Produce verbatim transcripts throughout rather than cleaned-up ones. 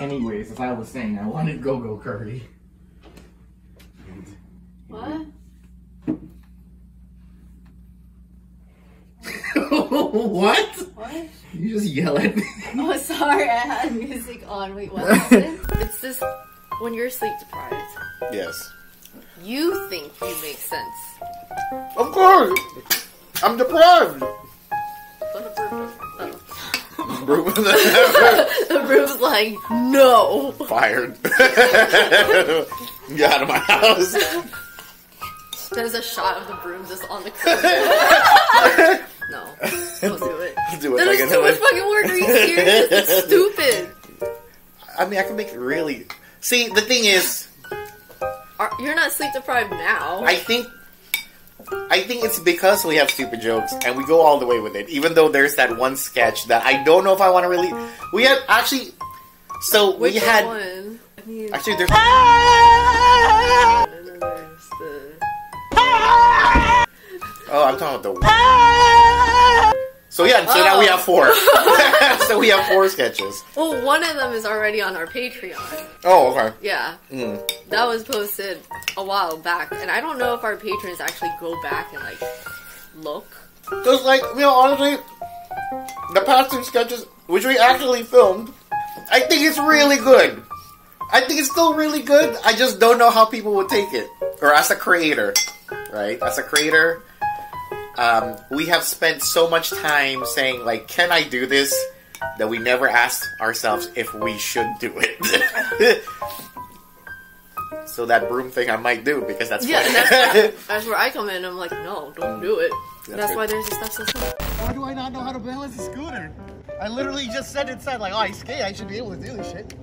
Anyways, as I was saying, I wanted go-go curry. What? What? What? You just yell at me. Oh, sorry, I had music on. Wait, what happened? It's just when you're sleep deprived. Yes. You think you make sense. Of course! I'm deprived! The room's like, no. Fired. Get out of my house. There's a shot of the broom just on the curb. No, don't do it. Do it. There's too much fucking work. Are you serious? It's stupid. I mean, I can make it really. See, the thing is, Are, you're not sleep deprived now. I think. I think it's because we have stupid jokes and we go all the way with it. Even though there's that one sketch that I don't know if I want to really. We had actually. So Which we had. One? I mean, actually, there's. And then there's the. Oh, I'm talking about the. So yeah, so oh. now we have four. So we have four sketches. Well, one of them is already on our Patreon. Oh, okay. Yeah. Mm. That was posted a while back, and I don't know if our patrons actually go back and, like, look. Because, like, you know, honestly, the past two sketches, which we actually filmed, I think it's really good. I think it's still really good. I just don't know how people would take it. Or as a creator, right? As a creator... Um, we have spent so much time saying, like, can I do this? That we never asked ourselves if we should do it. So that broom thing I might do, because that's yeah, that's, that, that's where I come in. I'm like, no, don't do it. That's, that's why there's this stuff so small. Why do I not know how to balance a scooter? I literally just said inside, like, oh, I skate. I should be able to do this shit.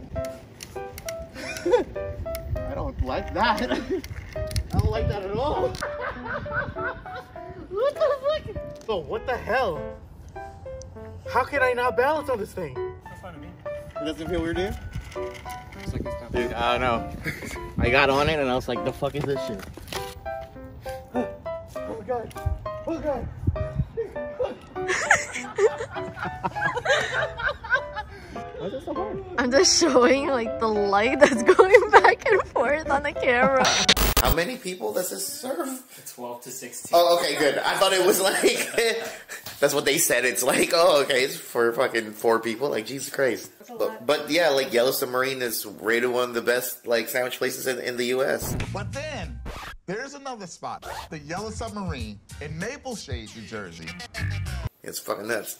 I don't like that. I don't like that at all. What the fuck? So what the hell? How can I not balance on this thing? That's fine to me. It doesn't feel weird to you? It's like this time. Dude, I don't know. I got on it and I was like, the fuck is this shit? Oh, oh god. Oh god. Why is it so hard? I'm just showing like the light that's going back and forth on the camera. How many people does this serve? twelve to sixteen. Oh, okay, good. I thought it was like... That's what they said. It's like, oh, okay, it's for fucking four people. Like, Jesus Christ. But, but yeah, like, Yellow Submarine is rated one of the best, like, sandwich places in, in the U S But then, there's another spot. The Yellow Submarine in Maple Shade, New Jersey. It's fucking nuts.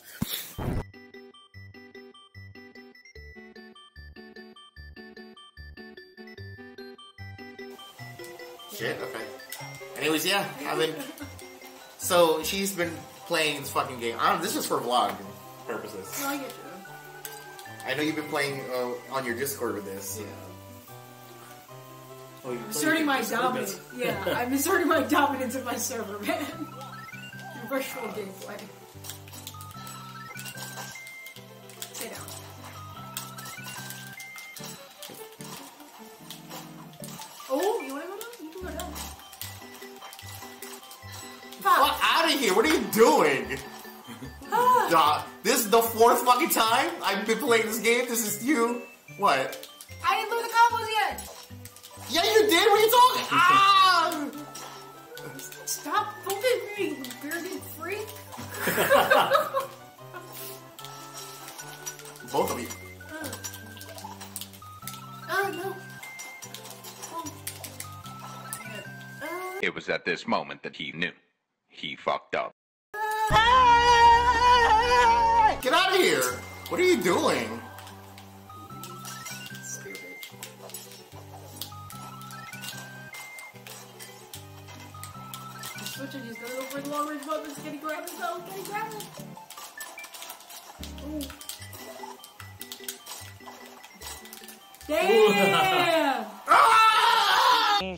Shit, okay. Anyways, yeah, I've been... So, she's been playing this fucking game. I don't, this is for vlog purposes. No, I get you. I know you've been playing uh, on your Discord with this. Yeah. Oh, I'm asserting my dominance. Yeah, I'm asserting my dominance of my server, man. Virtual gameplay. Stay down. Oh, you want to go down? You can go down. Fuck out of here! What are you doing? Nah, this is the fourth fucking time I've been playing this game. This is you. What? I didn't learn the combos yet. Yeah, you did. What are you talking? Ah! Stop! Don't get me, bearded freak. Both of you. Uh, oh no. It was at this moment that he knew. He fucked up. Hey! Get out of here! What are you doing? Stupid. Switching, he's gonna go for the long range weapons. Can he grab himself? Can he grab him? Damn! You